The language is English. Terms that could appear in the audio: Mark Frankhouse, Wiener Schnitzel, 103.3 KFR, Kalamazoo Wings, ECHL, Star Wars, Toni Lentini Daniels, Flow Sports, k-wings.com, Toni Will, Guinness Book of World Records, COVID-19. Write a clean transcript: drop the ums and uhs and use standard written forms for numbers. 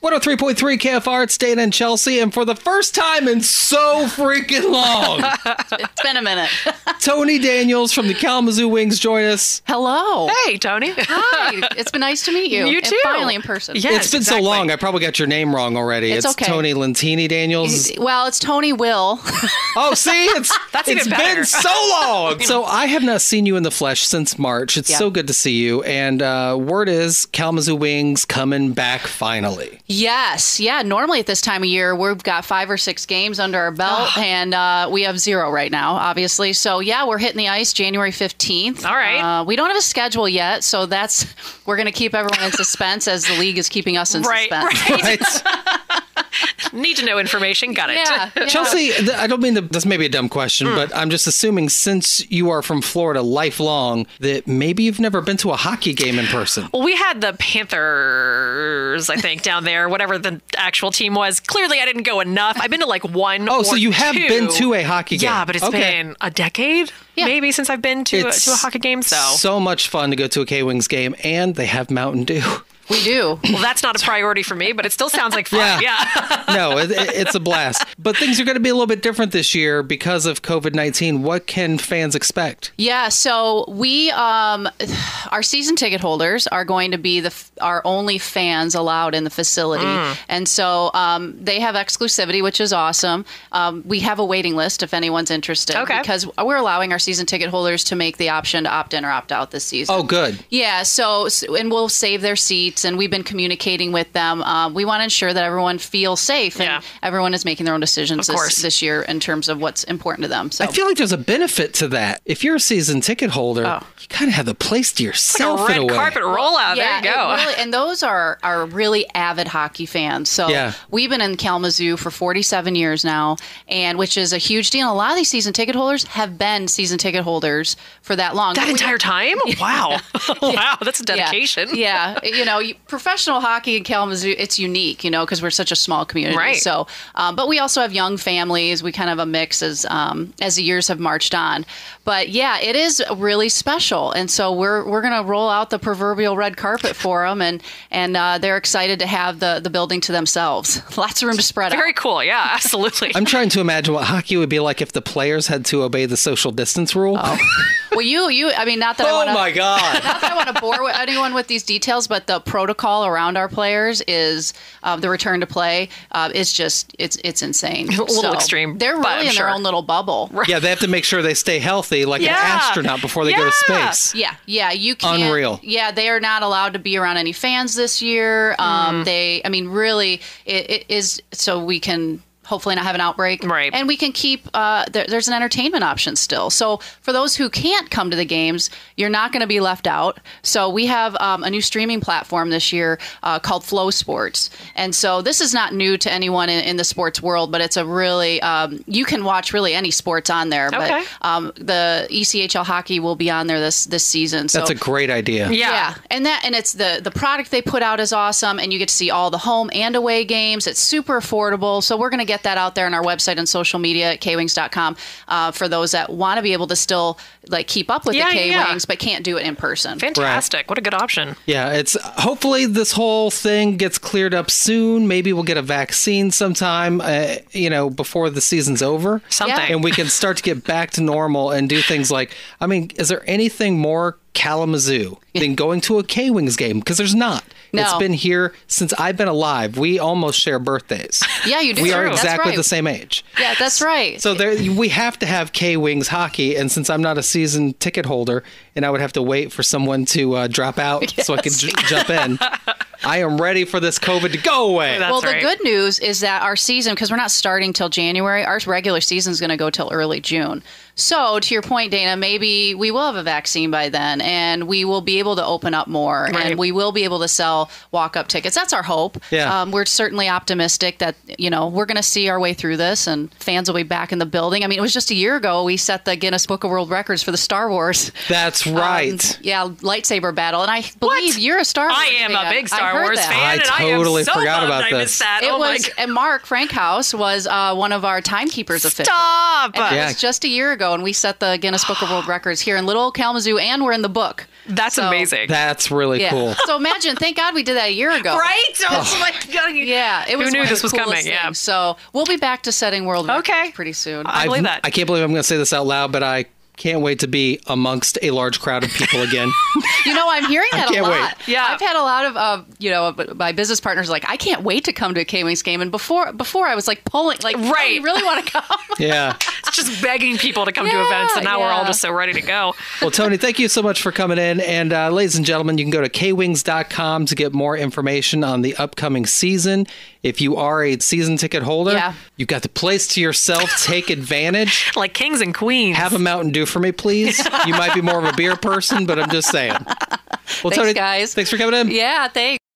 103.3 KFR at State and Chelsea, and for the first time in so freaking long. It's been a minute. Toni Daniels from the Kalamazoo Wings join us. Hello. Hey, Toni. Hi. It's been nice to meet you. You too. And finally in person. Yes, it's been exactly. So long. I probably got your name wrong already. It's okay. Toni Lentini Daniels. Well, it's Toni Will. Oh, see? It's been so long. So I have not seen you in the flesh since March. It's so good to see you. And word is Kalamazoo Wings coming back finally. Yes. Yeah. Normally at this time of year, we've got 5 or 6 games under our belt, and we have 0 right now, obviously. So, yeah, we're hitting the ice January 15th. All right. We don't have a schedule yet, so we're going to keep everyone in suspense as the league is keeping us in suspense. Right. Need to know information. Got it. Yeah. Chelsea, I don't mean this may be a dumb question, but I'm just assuming since you are from Florida lifelong that maybe you've never been to a hockey game in person. Well, we had the Panthers, I think, down there, whatever the actual team was. Clearly, I didn't go enough. I've been to like one or two. Oh, so you have been to a hockey game. Yeah, but it's been a decade maybe since I've been to a hockey game. So much fun to go to a K-Wings game, and they have Mountain Dew. We do. Well, that's not a priority for me, but it still sounds like fun. Yeah. No, it's a blast. But things are going to be a little bit different this year because of COVID-19. What can fans expect? Yeah, so we, our season ticket holders are going to be our only fans allowed in the facility. And so they have exclusivity, which is awesome. We have a waiting list if anyone's interested. Okay. Because we're allowing our season ticket holders to make the option to opt in or opt out this season. Oh, good. Yeah, so, and we'll save their seats. And we've been communicating with them. We want to ensure that everyone feels safe and everyone is making their own decisions this year in terms of what's important to them. So I feel like there's a benefit to that. If you're a season ticket holder, you kind of have the place to yourself in a way. Like a red carpet rollout. Yeah, there you go. Really, and those are really avid hockey fans. So we've been in Kalamazoo for 47 years now, and which is a huge deal. A lot of these season ticket holders have been season ticket holders for that long. That entire time? Wow. Wow, that's a dedication. Yeah. You know, professional hockey in Kalamazoo, it's unique, you know, because we're such a small community. Right. So, but we also have young families. We kind of have a mix as the years have marched on. But yeah, it is really special, and so we're going to roll out the proverbial red carpet for them, and they're excited to have the building to themselves. Lots of room to spread out. Very cool. Yeah, absolutely. I'm trying to imagine what hockey would be like if the players had to obey the social distance rule. Oh. Well, you. I mean, not that. Oh my God. Not that I want to bore anyone with these details, but the protocol around our players is the return to play. It's just it's insane. A little extreme. They're really in their own little bubble. Right. Yeah, they have to make sure they stay healthy, like an astronaut before they go to space. Yeah, you can't. Unreal. Yeah, they are not allowed to be around any fans this year. They, I mean, really, it is so we can hopefully not have an outbreak. Right. And we can keep, there's an entertainment option still. So for those who can't come to the games, you're not going to be left out. So we have a new streaming platform this year called Flow Sports. And so this is not new to anyone in the sports world, but it's a really, you can watch really any sports on there. Okay. But the ECHL hockey will be on there this season. So, that's a great idea. Yeah. And it's the product they put out is awesome. And you get to see all the home and away games. It's super affordable. So we're going to get that out there on our website and social media at k-wings.com for those that want to be able to still like keep up with the K-Wings but can't do it in person. Fantastic. Right. What a good option. Yeah, it's hopefully this whole thing gets cleared up soon. Maybe we'll get a vaccine sometime before the season's over. Something. And we can start to get back to normal and do things like, I mean, is there anything more Kalamazoo than going to a K-Wings game? Because there's not. No. It's been here since I've been alive. We almost share birthdays. Yeah, you do. We are exactly the same age. Yeah, that's right. So we have to have K-Wings hockey. And since I'm not a season ticket holder and I would have to wait for someone to drop out so I could jump in, I am ready for this COVID to go away. That's the good news is that our season, because we're not starting till January, our regular season is going to go till early June. So to your point, Dana, maybe we will have a vaccine by then and we will be able to open up more and we will be able to sell walk-up tickets. That's our hope. Yeah. We're certainly optimistic that, we're going to see our way through this and fans will be back in the building. I mean, it was just a year ago we set the Guinness Book of World Records for the Star Wars. That's right. Lightsaber battle. And I believe you're a Star Wars fan. I am a big Star Wars fan. I totally forgot about this. And Mark Frankhouse was one of our timekeepers officially. Stop! It was just a year ago. And we set the Guinness Book of World Records here in Little Kalamazoo, and we're in the book. That's amazing. That's really cool. So imagine, thank God we did that a year ago. Right? Oh my God. Yeah. It was Who knew this was coming? Thing. Yeah. So we'll be back to setting world records pretty soon. I believe that. I can't believe I'm going to say this out loud, but I can't wait to be amongst a large crowd of people again. You know, I'm hearing that a lot. Wait. Yeah. I've had a lot of, you know, my business partners like, I can't wait to come to a K-Wings game. And before I was like pulling, like, oh, you really want to come? Yeah. It's just begging people to come to events. And now we're all just so ready to go. Well, Toni, thank you so much for coming in. And ladies and gentlemen, you can go to k-wings.com to get more information on the upcoming season. If you are a season ticket holder, you've got the place to yourself. Take advantage. Like kings and queens. Have a Mountain Dew for me, please. You might be more of a beer person, but I'm just saying. Well, thanks, Toni, guys. Thanks for coming in. Yeah, thanks.